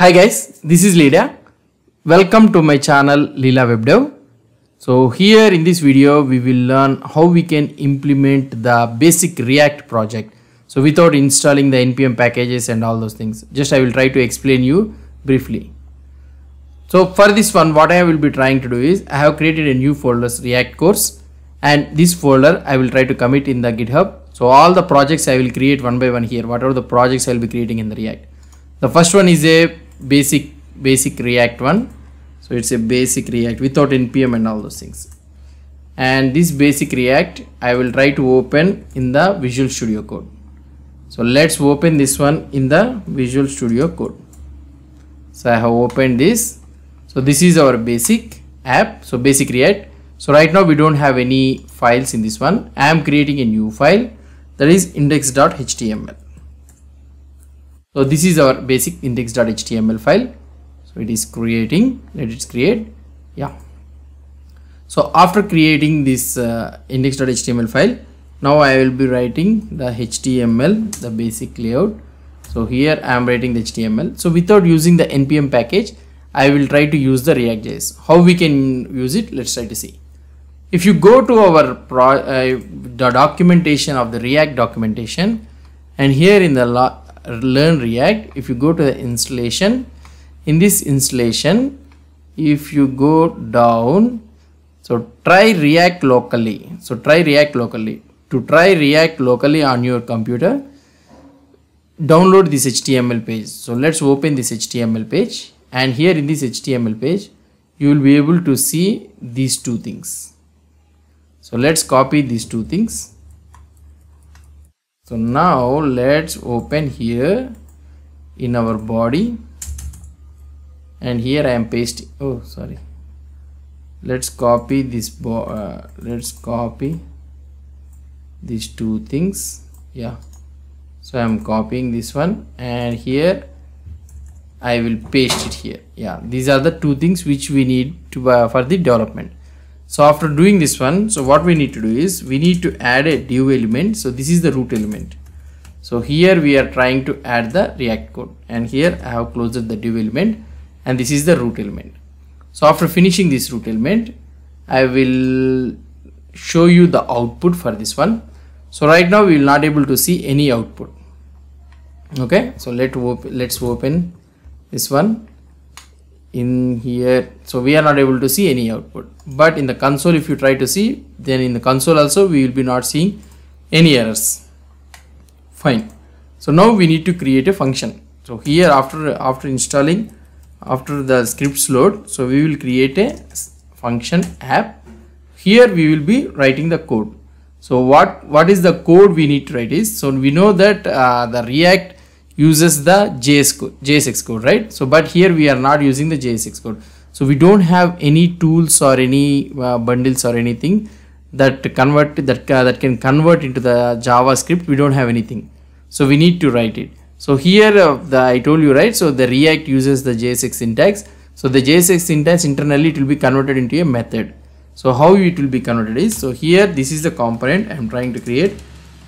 Hi guys, this is Leela. Welcome to my channel Leela Web Dev. So here in this video we will learn how we can implement the basic React project. So without installing the npm packages and all those things, just I will try to explain you briefly. So for this one, what I will be trying to do is I have created a new folder React course, and this folder I will try to commit in the GitHub. So all the projects I will create one by one here, whatever the projects I will be creating in the React. The first one is a basic React one. So it's a basic React without npm and all those things. And this basic React I will try to open in the Visual Studio Code. So let's open this one in the Visual Studio Code. So I have opened this. So this is our basic app. So basic React. So right now we don't have any files in this one. I am creating a new file, that is index.html. So this is our basic index.html file. So it is creating, let it create. Yeah. So after creating this index.html file, now I will be writing the HTML, the basic layout. So here I am writing the HTML. So without using the npm package, I will try to use the React.js. How we can use it? Let's try to see. If you go to our the documentation of the React documentation, and here in the learn React, if you go to the installation, in this installation, if you go down, so try React locally. So try React locally. To try React locally on your computer, download this HTML page. So let's open this HTML page, and here in this HTML page, you will be able to see these two things. So let's copy these two things. So now let's open here in our body, and here I am pasting. Oh, sorry. Let's copy this. Let's copy these two things. Yeah. So I am copying this one, and here I will paste it here. Yeah. These are the two things which we need to for the development. So after doing this one, so what we need to do is we need to add a div element. So this is the root element. So here we are trying to add the React code, and here I have closed the div element, and this is the root element. So after finishing this root element, I will show you the output for this one. So right now we will not able to see any output. Okay, so let's open this one. In here, so we are not able to see any output, but in the console, if you try to see, then in the console also we will be not seeing any errors. Fine. So now we need to create a function. So here after installing, after the scripts load, so we will create a function app. Here we will be writing the code. So what is the code we need to write is, so we know that the React uses the JSX code, right? So but here we are not using the JSX code, so we don't have any tools or any bundles or anything that convert that can convert into the JavaScript. We don't have anything, so we need to write it. So here I told you, right? So the React uses the JSX syntax. So the JSX syntax internally it will be converted into a method. So how it will be converted is, so here this is the component I am trying to create.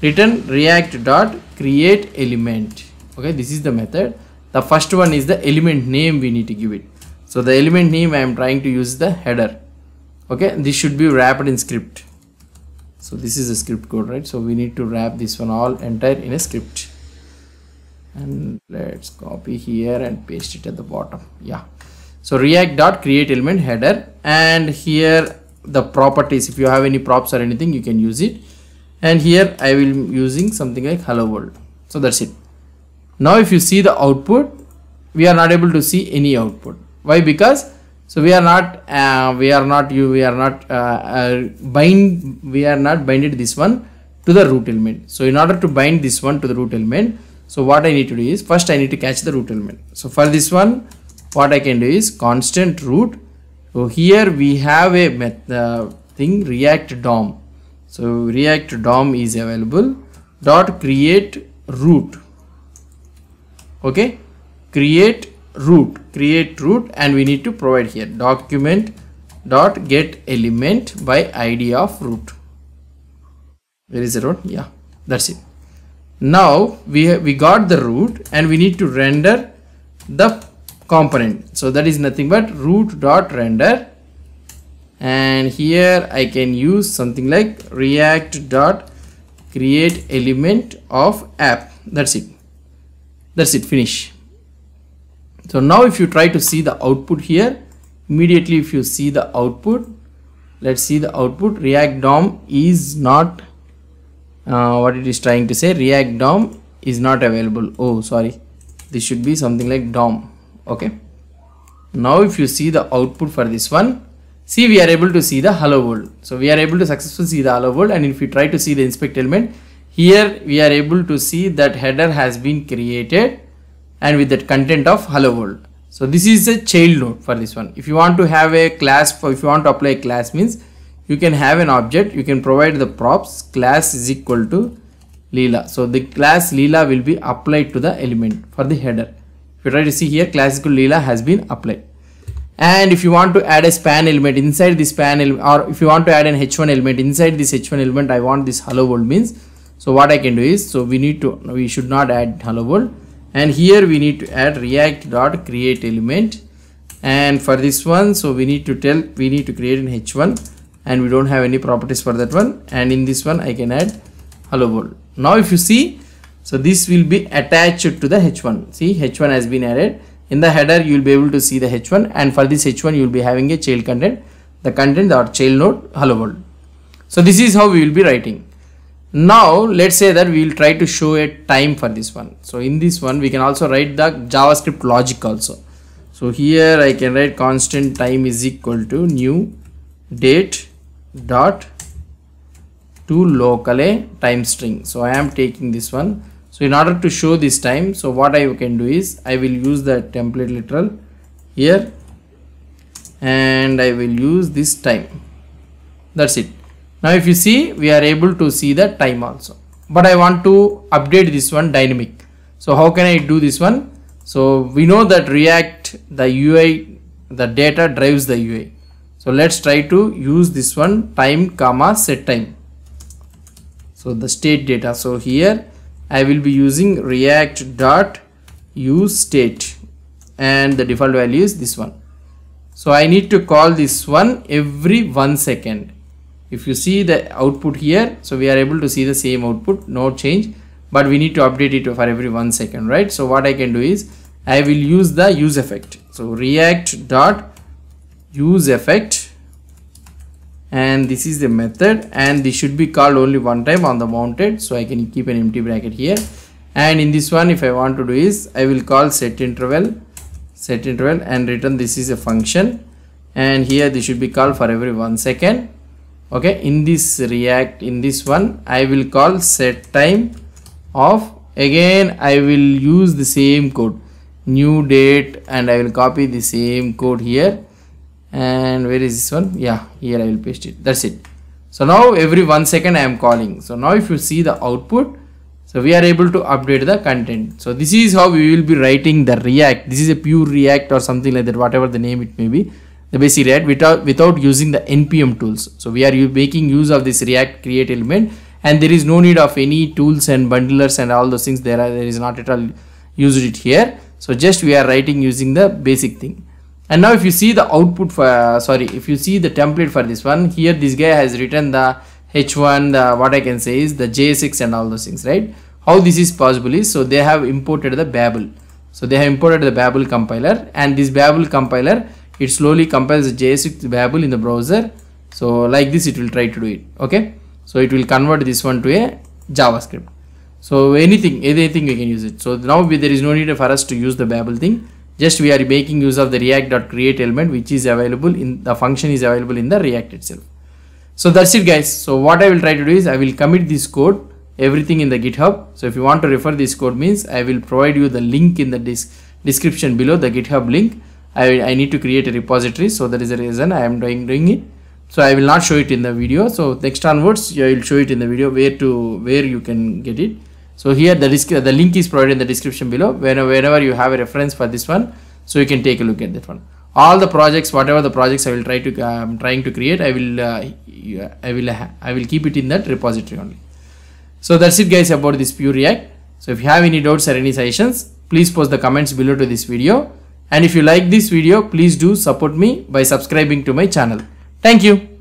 Return React dot create element. Okay, this is the method. The first one is the element name we need to give it. So the element name I am trying to use the header. Okay, this should be wrapped in script. So this is a script code, right? So we need to wrap this one all entire in a script. And let's copy here and paste it at the bottom. Yeah. So React.createElement header, and here the properties. If you have any props or anything, you can use it. And here I will be using something like hello world. So that's it. Now if you see the output, we are not able to see any output. Why? Because so we are not binded this one to the root element. So in order to bind this one to the root element, so what I need to do is first I need to catch the root element. So for this one, what I can do is constant root. So here we have a thing React DOM. So React DOM is available. Dot create root. Okay, create root, and we need to provide here document dot get element by id of root. Where is the root? Yeah, that's it. Now we got the root, and we need to render the component. So that is nothing but root dot render, and here I can use something like React dot create element of app. That's it. That's it. Finish. So now if you try to see the output here, immediately if you see the output, let's see the output. React DOM is not what it is trying to say. React DOM is not available. Oh, sorry. This should be something like DOM. Okay. Now if you see the output for this one, see, we are able to see the hello world. So we are able to successfully see the hello world. And if we try to see the inspect element, here we are able to see that header has been created and with that content of hello world. So this is a child node for this one. If you want to have a class, for if you want to apply a class means you can have an object, you can provide the props class is equal to Leela. So the class Leela will be applied to the element for the header. If you try to see here, class equal Leela has been applied. And if you want to add a span element inside this span element, or if you want to add an H1 element inside this H1 element, I want this hello world means. So what I can do is, so we should not add hello world. And here we need to add react.createElement, and for this one, so we need to create an h1, and we don't have any properties for that one, and in this one I can add hello world. Now if you see, so this will be attached to the h1. See, h1 has been added. In the header you will be able to see the h1, and for this h1 you will be having a child content, the content or child node hello world. So this is how we will be writing. Now let's say that we will try to show a time for this one. So in this one we can also write the JavaScript logic also. So here I can write constant time is equal to new date dot to local a time string. So I am taking this one. So in order to show this time, so what I can do is I will use the template literal here, and I will use this time. That's it. Now if you see, we are able to see the time also, but I want to update this one dynamic. So how can I do this one? So we know that React, the UI, the data drives the UI. So let's try to use this one time comma set time. So the state data. So here I will be using React dot use state, and the default value is this one. So I need to call this one every 1 second. If you see the output here, so we are able to see the same output, no change, but we need to update it for every 1 second, right? So what I can do is I will use the use effect. So React dot use effect, and this is the method, and this should be called only one time on the mounted. So I can keep an empty bracket here, and in this one if I want to do is I will call set interval and return this is a function, and here this should be called for every 1 second. Okay, in this React, in this one I will call set time of, again I will use the same code, new date, and I will copy the same code here, and where is this one? Yeah, here I will paste it. That's it. So now every 1 second I am calling. So now if you see the output, so we are able to update the content. So this is how we will be writing the React. This is a pure React or something like that, whatever the name it may be. The basic React without using the npm tools. So we are making use of this React create element, and there is no need of any tools and bundlers and all those things. There is not at all used it here. So just we are writing using the basic thing. And now if you see the output for if you see the template for this one here, this guy has written the h1, the what I can say is the JSX and all those things, right? How this is possible is, so they have imported the Babel. So they have imported the Babel compiler, and this Babel compiler, it slowly compiles the JSX Babel in the browser. So like this it will try to do it. Okay, so it will convert this one to a JavaScript. So anything we can use it. So now there is no need for us to use the Babel thing. Just we are making use of the react.createElement, which is available in the function, is available in the React itself. So that's it, guys. So what I will try to do is I will commit this code, everything in the GitHub. So if you want to refer this code means, I will provide you the link in the description below, the GitHub link. I need to create a repository, so that is the reason I am doing it. So I will not show it in the video. So next onwards I will show it in the video where you can get it. So here the link is provided in the description below. Whenever you have a reference for this one, so you can take a look at that one. All the projects, whatever the projects I will try to create, I will keep it in that repository only. So that's it, guys, about this pure React. So if you have any doubts or any suggestions, please post the comments below to this video. And if you like this video, please do support me by subscribing to my channel. Thank you.